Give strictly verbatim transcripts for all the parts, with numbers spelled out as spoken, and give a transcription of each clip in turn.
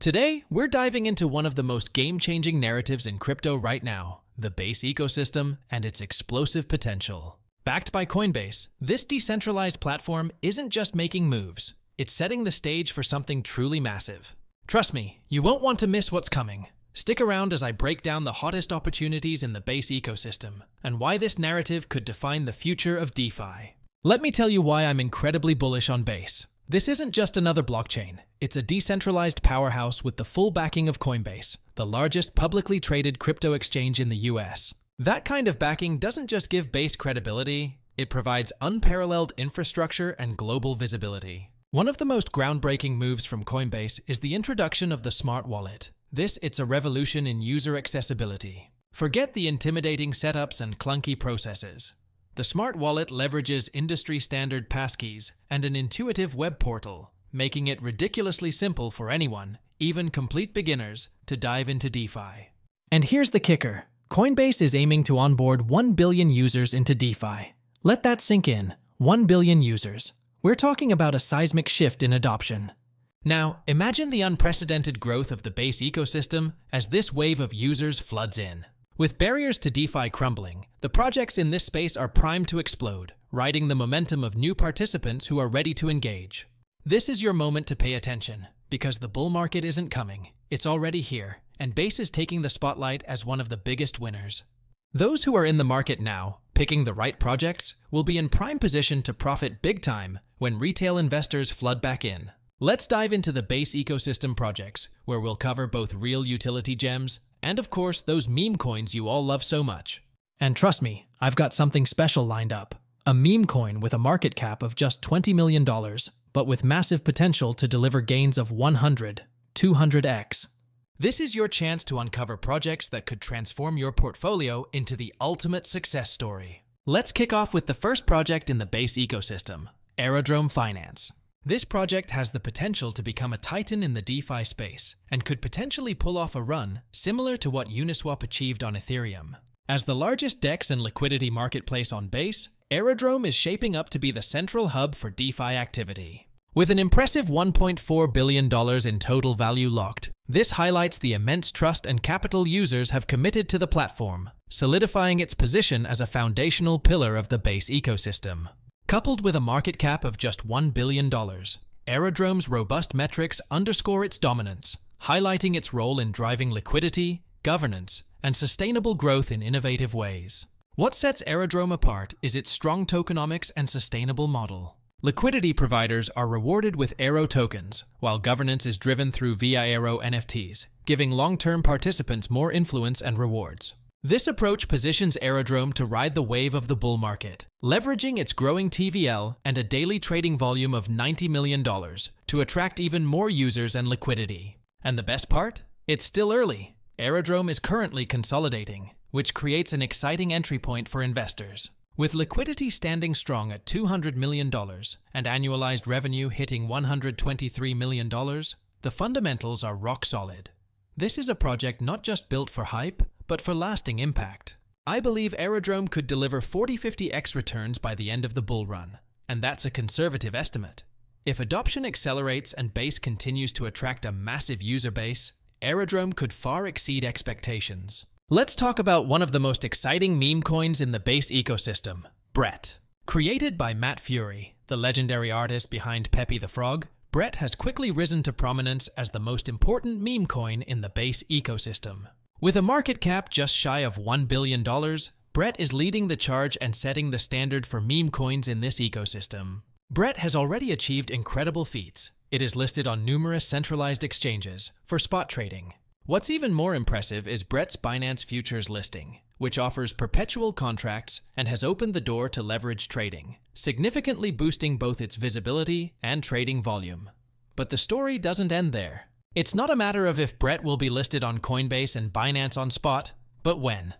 Today, we're diving into one of the most game-changing narratives in crypto right now, the Base ecosystem and its explosive potential. Backed by Coinbase, this decentralized platform isn't just making moves, it's setting the stage for something truly massive. Trust me, you won't want to miss what's coming. Stick around as I break down the hottest opportunities in the Base ecosystem and why this narrative could define the future of DeFi. Let me tell you why I'm incredibly bullish on Base. This isn't just another blockchain. It's a decentralized powerhouse with the full backing of Coinbase, the largest publicly traded crypto exchange in the U S. That kind of backing doesn't just give Base credibility, it provides unparalleled infrastructure and global visibility. One of the most groundbreaking moves from Coinbase is the introduction of the smart wallet. This it's a revolution in user accessibility. Forget the intimidating setups and clunky processes. The smart wallet leverages industry-standard passkeys and an intuitive web portal, making it ridiculously simple for anyone, even complete beginners, to dive into DeFi. And here's the kicker. Coinbase is aiming to onboard one billion users into DeFi. Let that sink in. one billion users. We're talking about a seismic shift in adoption. Now, imagine the unprecedented growth of the Base ecosystem as this wave of users floods in. With barriers to DeFi crumbling, the projects in this space are primed to explode, riding the momentum of new participants who are ready to engage. This is your moment to pay attention, because the bull market isn't coming. It's already here, and Base is taking the spotlight as one of the biggest winners. Those who are in the market now, picking the right projects, will be in prime position to profit big time when retail investors flood back in. Let's dive into the Base ecosystem projects, where we'll cover both real utility gems and, of course, those meme coins you all love so much. And trust me, I've got something special lined up. A meme coin with a market cap of just twenty million dollars, but with massive potential to deliver gains of one hundred, two hundred X. This is your chance to uncover projects that could transform your portfolio into the ultimate success story. Let's kick off with the first project in the Base ecosystem, Aerodrome Finance. This project has the potential to become a titan in the DeFi space and could potentially pull off a run similar to what Uniswap achieved on Ethereum. As the largest DEX and liquidity marketplace on Base, Aerodrome is shaping up to be the central hub for DeFi activity. With an impressive one point four billion dollars in total value locked, this highlights the immense trust and capital users have committed to the platform, solidifying its position as a foundational pillar of the Base ecosystem. Coupled with a market cap of just one billion dollars, Aerodrome's robust metrics underscore its dominance, highlighting its role in driving liquidity, governance, and sustainable growth in innovative ways. What sets Aerodrome apart is its strong tokenomics and sustainable model. Liquidity providers are rewarded with Aero tokens, while governance is driven through veAERO N F Ts, giving long-term participants more influence and rewards. This approach positions Aerodrome to ride the wave of the bull market, leveraging its growing T V L and a daily trading volume of ninety million dollars to attract even more users and liquidity. And the best part? It's still early. Aerodrome is currently consolidating, which creates an exciting entry point for investors. With liquidity standing strong at two hundred million dollars and annualized revenue hitting one hundred twenty-three million dollars, the fundamentals are rock solid. This is a project not just built for hype, but for lasting impact. I believe Aerodrome could deliver forty to fifty X returns by the end of the bull run, and that's a conservative estimate. If adoption accelerates and Base continues to attract a massive user base, Aerodrome could far exceed expectations. Let's talk about one of the most exciting meme coins in the Base ecosystem, Brett. Created by Matt Fury, the legendary artist behind Pepe the Frog, Brett has quickly risen to prominence as the most important meme coin in the Base ecosystem. With a market cap just shy of one billion dollars, Brett is leading the charge and setting the standard for meme coins in this ecosystem. Brett has already achieved incredible feats. It is listed on numerous centralized exchanges for spot trading. What's even more impressive is Brett's Binance Futures listing, which offers perpetual contracts and has opened the door to leverage trading, significantly boosting both its visibility and trading volume. But the story doesn't end there. It's not a matter of if Brett will be listed on Coinbase and Binance on spot, but when.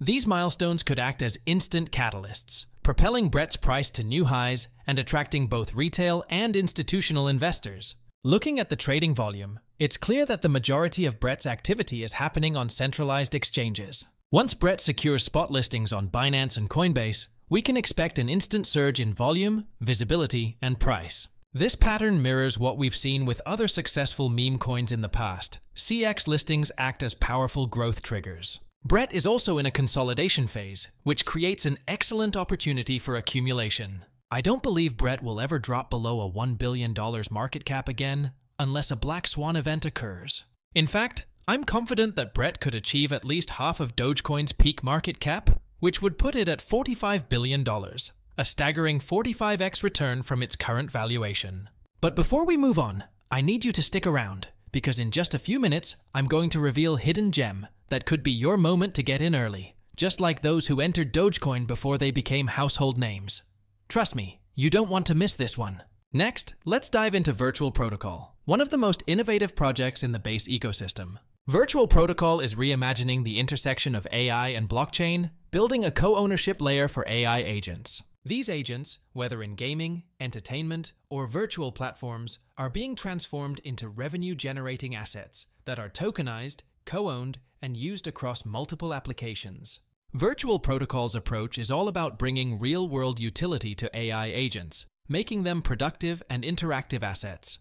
These milestones could act as instant catalysts, propelling Brett's price to new highs and attracting both retail and institutional investors. Looking at the trading volume, it's clear that the majority of Brett's activity is happening on centralized exchanges. Once Brett secures spot listings on Binance and Coinbase, we can expect an instant surge in volume, visibility, and price. This pattern mirrors what we've seen with other successful meme coins in the past. C X listings act as powerful growth triggers. Brett is also in a consolidation phase, which creates an excellent opportunity for accumulation. I don't believe Brett will ever drop below a one billion dollar market cap again, unless a black swan event occurs. In fact, I'm confident that Brett could achieve at least half of Dogecoin's peak market cap, which would put it at forty-five billion dollars, a staggering forty-five X return from its current valuation. But before we move on, I need you to stick around, because in just a few minutes, I'm going to reveal a hidden gem that could be your moment to get in early, just like those who entered Dogecoin before they became household names. Trust me, you don't want to miss this one. Next, let's dive into Virtual Protocol, one of the most innovative projects in the Base ecosystem. Virtual Protocol is reimagining the intersection of A I and blockchain, building a co-ownership layer for A I agents. These agents, whether in gaming, entertainment, or virtual platforms, are being transformed into revenue-generating assets that are tokenized, co-owned, and used across multiple applications. Virtual Protocol's approach is all about bringing real-world utility to A I agents, making them productive and interactive assets.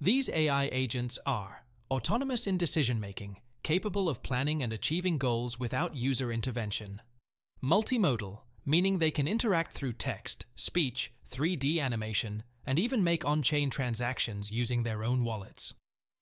These A I agents are autonomous in decision-making, capable of planning and achieving goals without user intervention. Multimodal, meaning they can interact through text, speech, three D animation, and even make on-chain transactions using their own wallets.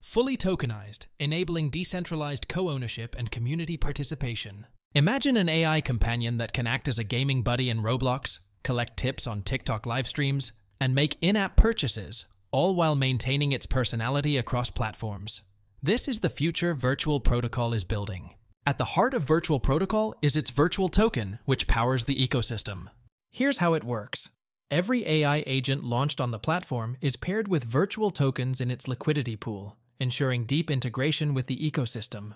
Fully tokenized, enabling decentralized co-ownership and community participation. Imagine an A I companion that can act as a gaming buddy in Roblox, collect tips on TikTok live streams, and make in-app purchases, all while maintaining its personality across platforms. This is the future Virtual Protocol is building. At the heart of Virtual Protocol is its virtual token, which powers the ecosystem. Here's how it works. Every A I agent launched on the platform is paired with virtual tokens in its liquidity pool, ensuring deep integration with the ecosystem.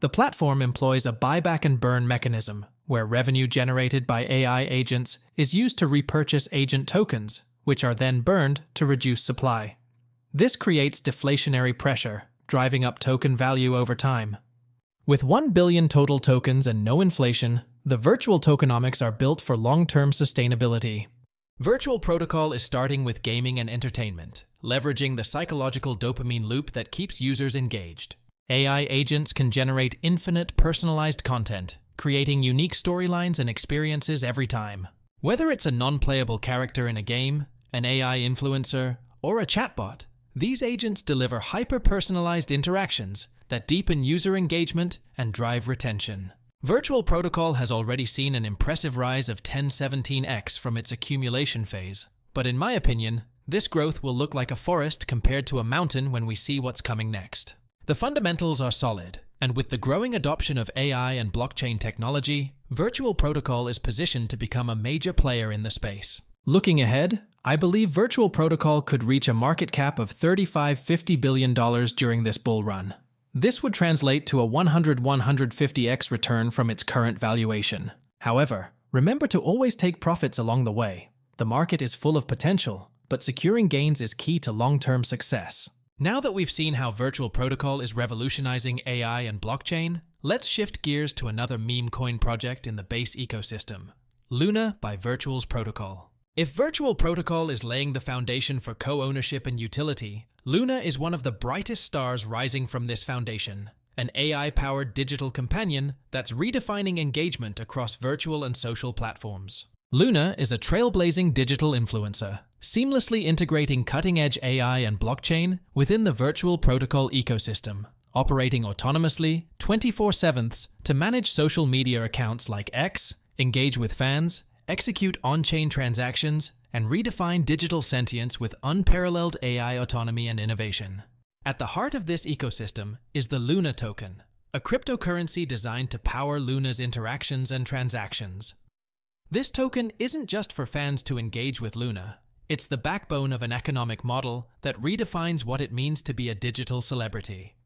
The platform employs a buyback and burn mechanism, where revenue generated by A I agents is used to repurchase agent tokens, which are then burned to reduce supply. This creates deflationary pressure, driving up token value over time. With one billion total tokens and no inflation, the virtual tokenomics are built for long-term sustainability. Virtual Protocol is starting with gaming and entertainment, leveraging the psychological dopamine loop that keeps users engaged. A I agents can generate infinite personalized content, creating unique storylines and experiences every time. Whether it's a non-playable character in a game, an A I influencer, or a chatbot, these agents deliver hyper-personalized interactions that deepen user engagement and drive retention. Virtual Protocol has already seen an impressive rise of ten to seventeen X from its accumulation phase, but in my opinion, this growth will look like a forest compared to a mountain when we see what's coming next. The fundamentals are solid, and with the growing adoption of A I and blockchain technology, Virtual Protocol is positioned to become a major player in the space. Looking ahead, I believe Virtual Protocol could reach a market cap of thirty-five to fifty billion dollars during this bull run. This would translate to a one hundred to one hundred fifty X return from its current valuation. However, remember to always take profits along the way. The market is full of potential, but securing gains is key to long-term success. Now that we've seen how Virtual Protocol is revolutionizing A I and blockchain, let's shift gears to another meme coin project in the Base ecosystem, Luna by Virtuals Protocol. If Virtual Protocol is laying the foundation for co-ownership and utility, Luna is one of the brightest stars rising from this foundation, an A I-powered digital companion that's redefining engagement across virtual and social platforms. Luna is a trailblazing digital influencer, seamlessly integrating cutting-edge A I and blockchain within the Virtual Protocol ecosystem, operating autonomously twenty-four seven to manage social media accounts like X, engage with fans, execute on-chain transactions, and redefine digital sentience with unparalleled A I autonomy and innovation. At the heart of this ecosystem is the Luna token, a cryptocurrency designed to power Luna's interactions and transactions. This token isn't just for fans to engage with Luna. It's the backbone of an economic model that redefines what it means to be a digital celebrity.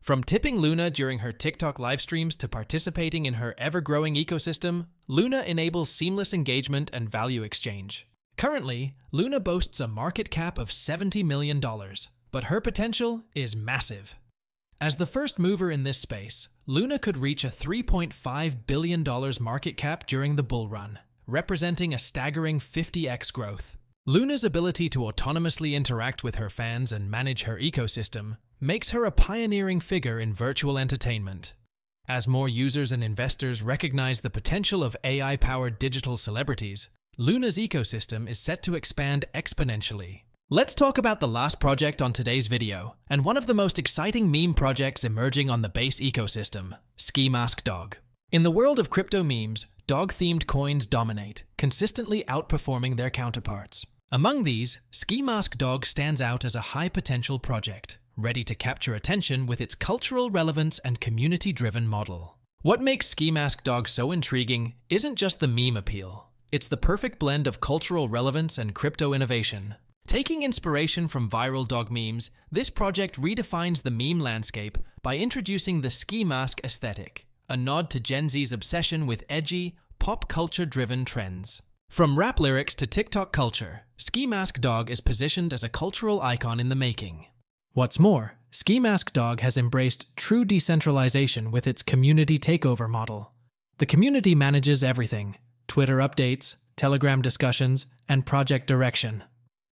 From tipping Luna during her TikTok live streams to participating in her ever-growing ecosystem, Luna enables seamless engagement and value exchange. Currently, Luna boasts a market cap of seventy million dollars, but her potential is massive. As the first mover in this space, Luna could reach a three point five billion dollars market cap during the bull run, representing a staggering fifty X growth. Luna's ability to autonomously interact with her fans and manage her ecosystem makes her a pioneering figure in virtual entertainment. As more users and investors recognize the potential of A I-powered digital celebrities, Luna's ecosystem is set to expand exponentially. Let's talk about the last project on today's video, and one of the most exciting meme projects emerging on the Base ecosystem, Ski Mask Dog. In the world of crypto memes, dog-themed coins dominate, consistently outperforming their counterparts. Among these, Ski Mask Dog stands out as a high-potential project, ready to capture attention with its cultural relevance and community-driven model. What makes Ski Mask Dog so intriguing isn't just the meme appeal. It's the perfect blend of cultural relevance and crypto innovation. Taking inspiration from viral dog memes, this project redefines the meme landscape by introducing the ski mask aesthetic, a nod to Gen Z's obsession with edgy, pop culture-driven trends. From rap lyrics to TikTok culture, Ski Mask Dog is positioned as a cultural icon in the making. What's more, Ski Mask Dog has embraced true decentralization with its community takeover model. The community manages everything: Twitter updates, Telegram discussions, and project direction.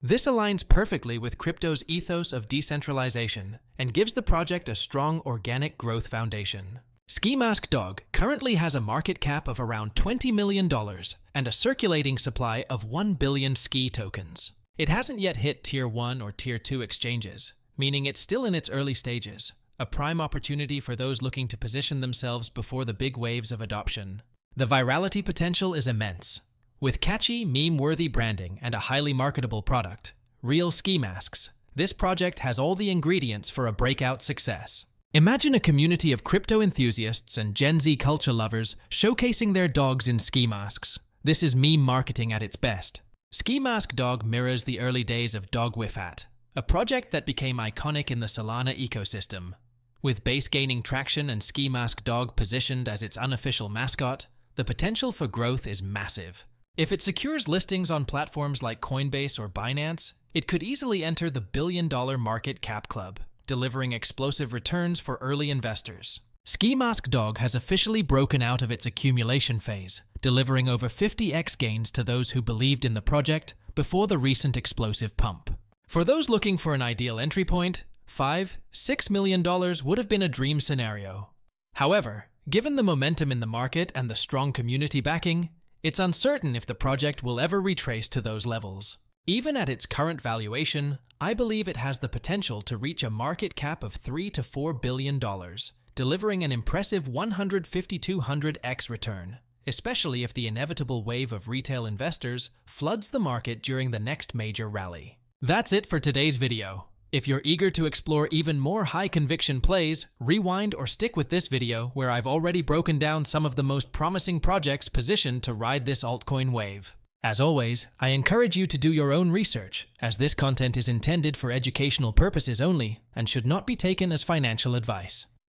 This aligns perfectly with crypto's ethos of decentralization and gives the project a strong organic growth foundation. Ski Mask Dog currently has a market cap of around twenty million dollars and a circulating supply of one billion ski tokens. It hasn't yet hit Tier one or Tier two exchanges, meaning it's still in its early stages, a prime opportunity for those looking to position themselves before the big waves of adoption. The virality potential is immense. With catchy, meme-worthy branding and a highly marketable product, Real Ski Masks, this project has all the ingredients for a breakout success. Imagine a community of crypto enthusiasts and Gen Z culture lovers showcasing their dogs in ski masks. This is meme marketing at its best. Ski Mask Dog mirrors the early days of Dog Whiffat, a project that became iconic in the Solana ecosystem. With Base gaining traction and Ski Mask Dog positioned as its unofficial mascot, the potential for growth is massive. If it secures listings on platforms like Coinbase or Binance, it could easily enter the billion-dollar market cap club, delivering explosive returns for early investors. Ski Mask Dog has officially broken out of its accumulation phase, delivering over fifty X gains to those who believed in the project before the recent explosive pump. For those looking for an ideal entry point, five to six million dollars would have been a dream scenario. However, given the momentum in the market and the strong community backing, it's uncertain if the project will ever retrace to those levels. Even at its current valuation, I believe it has the potential to reach a market cap of three to four billion dollars, delivering an impressive one hundred fifty to two hundred X return, especially if the inevitable wave of retail investors floods the market during the next major rally. That's it for today's video. If you're eager to explore even more high-conviction plays, rewind or stick with this video where I've already broken down some of the most promising projects positioned to ride this altcoin wave. As always, I encourage you to do your own research, as this content is intended for educational purposes only and should not be taken as financial advice.